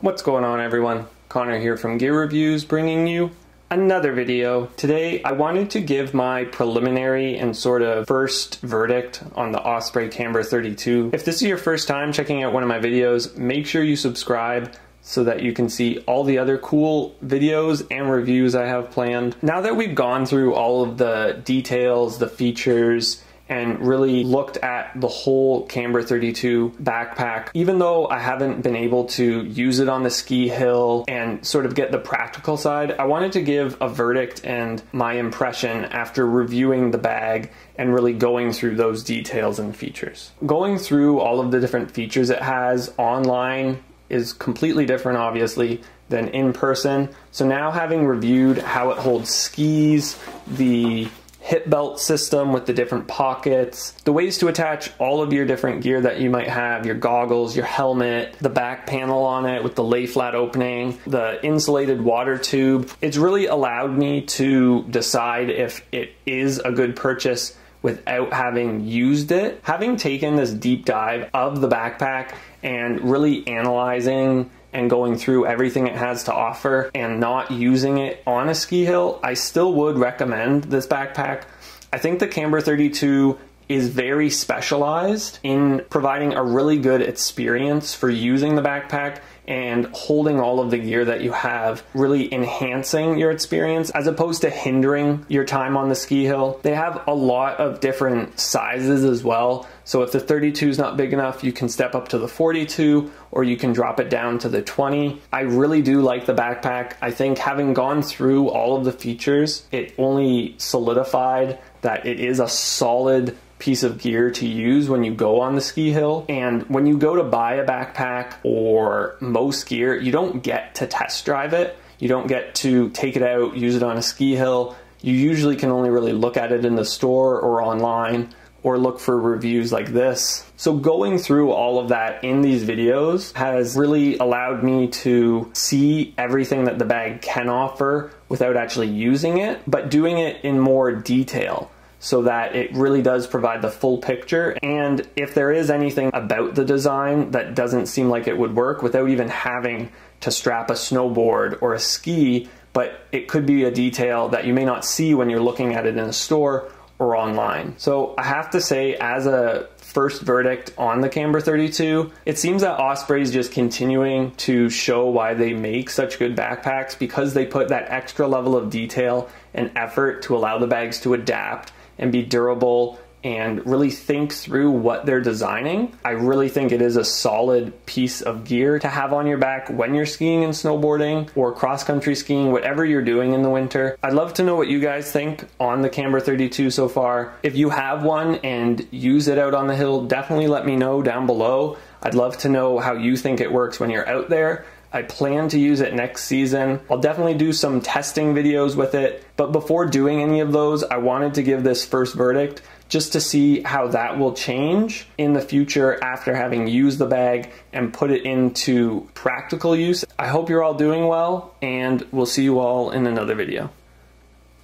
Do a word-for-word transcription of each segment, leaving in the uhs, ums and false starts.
What's going on, everyone? Connor here from Gear Reviews, bringing you another video. Today I wanted to give my preliminary and sort of first verdict on the Osprey Kamber thirty-two. If this is your first time checking out one of my videos, make sure you subscribe so that you can see all the other cool videos and reviews I have planned. Now that we've gone through all of the details, the features, and really looked at the whole Kamber thirty-two backpack, even though I haven't been able to use it on the ski hill and sort of get the practical side, I wanted to give a verdict and my impression after reviewing the bag and really going through those details and features. Going through all of the different features it has online is completely different, obviously, than in person. So now, having reviewed how it holds skis, the hip belt system with the different pockets, the ways to attach all of your different gear that you might have, your goggles, your helmet, the back panel on it with the lay flat opening, the insulated water tube, it's really allowed me to decide if it is a good purchase without having used it. Having taken this deep dive of the backpack and really analyzing and going through everything it has to offer and not using it on a ski hill, I still would recommend this backpack. I think the Kamber thirty-two is very specialized in providing a really good experience for using the backpack and holding all of the gear that you have, really enhancing your experience as opposed to hindering your time on the ski hill. They have a lot of different sizes as well. So if the thirty-two is not big enough, you can step up to the forty-two or you can drop it down to the twenty. I really do like the backpack. I think having gone through all of the features, it only solidified that it is a solid piece of gear to use when you go on the ski hill. And when you go to buy a backpack or most gear, you don't get to test drive it. You don't get to take it out, use it on a ski hill. You usually can only really look at it in the store or online, or look for reviews like this. So going through all of that in these videos has really allowed me to see everything that the bag can offer without actually using it, but doing it in more detail, so that it really does provide the full picture. And if there is anything about the design that doesn't seem like it would work without even having to strap a snowboard or a ski, but it could be a detail that you may not see when you're looking at it in a store or online. So I have to say, as a first verdict on the Kamber thirty-two, it seems that Osprey's just continuing to show why they make such good backpacks, because they put that extra level of detail and effort to allow the bags to adapt and be durable and really think through what they're designing. I really think it is a solid piece of gear to have on your back when you're skiing and snowboarding or cross-country skiing, whatever you're doing in the winter. I'd love to know what you guys think on the Kamber thirty-two so far. If you have one and use it out on the hill, definitely let me know down below. I'd love to know how you think it works when you're out there. I plan to use it next season. I'll definitely do some testing videos with it, but before doing any of those, I wanted to give this first verdict just to see how that will change in the future after having used the bag and put it into practical use. I hope you're all doing well, and we'll see you all in another video.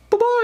Bye-bye!